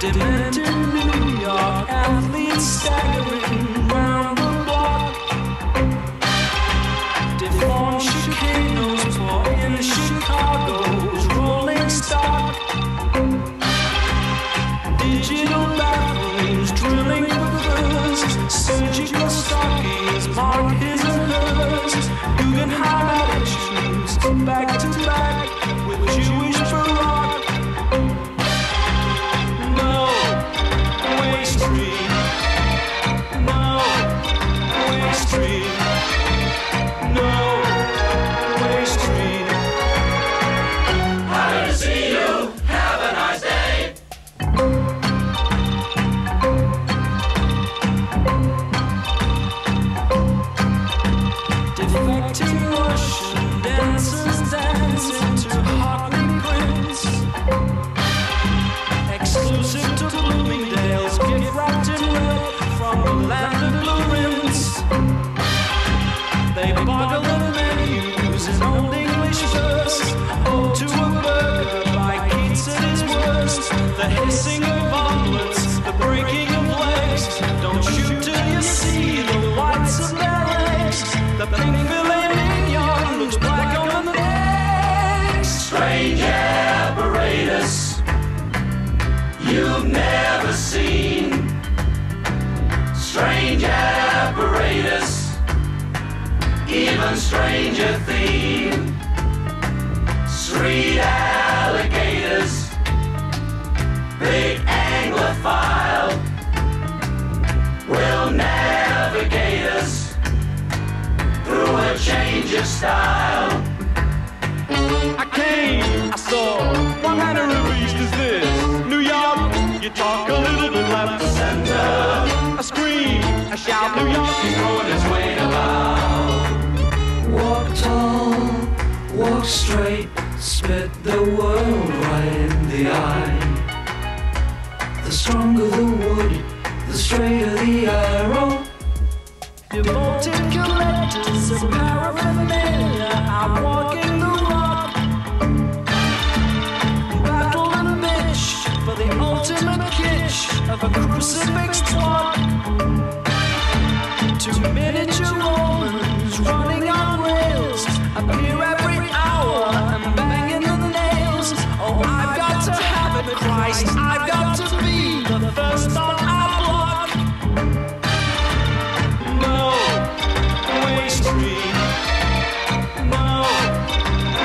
Didn't in New York, athletes staggering round the block. Deformed chicanos pour in Chicago's rolling stock. Digital bathrooms drilling the birds. Surgical stockings mark his and hers. Guggenheim attitudes back to back with Jewish Barack. No way street. Happy to see you. Have a nice day. Defecting Russian dancers dancing to Harley Prince. Exclusive to Bloomingdale's, gift wrapped in red from the land of blue rinse. They boggle the menus in old English verse. Ode to a burger by Keats at his worst. The hissing of omelets, the breaking of legs. Don't shoot till you see the whites of their legs. The pink filet mignon looks black on the legs. Strange apparatus you've never seen. Strange apparatus, even stranger theme. Street alligators, big Anglophile, will navigate us through a change of style. I came, I saw, what manner of beast is this? New York, you talk a little bit left of center. I scream, I shout, New York is throwing its weight about. Walk tall, walk straight, spit the world right in the eye. The stronger the wood, the straighter the arrow. Devoted collectors of paraphernalia are walking the rock. Battle and bitch for the ultimate kitsch of a crucifix twat. Two miniature Romans running on appear every hour and banging the nails. Oh, I've got to have it, Christ. I've got to be the first on our block. No way street. No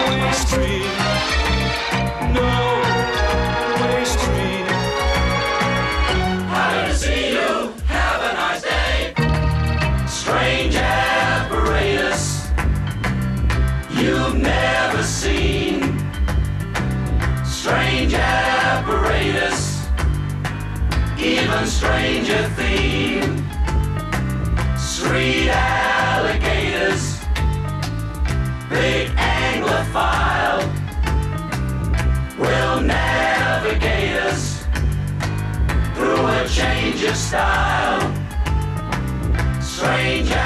way street. No way street. Happy to see you. Have a nice day. Strange apparatus you've never seen. Strange apparatus, even stranger theme. Street alligators, big Anglophile, will navigate us through a change of style. Strange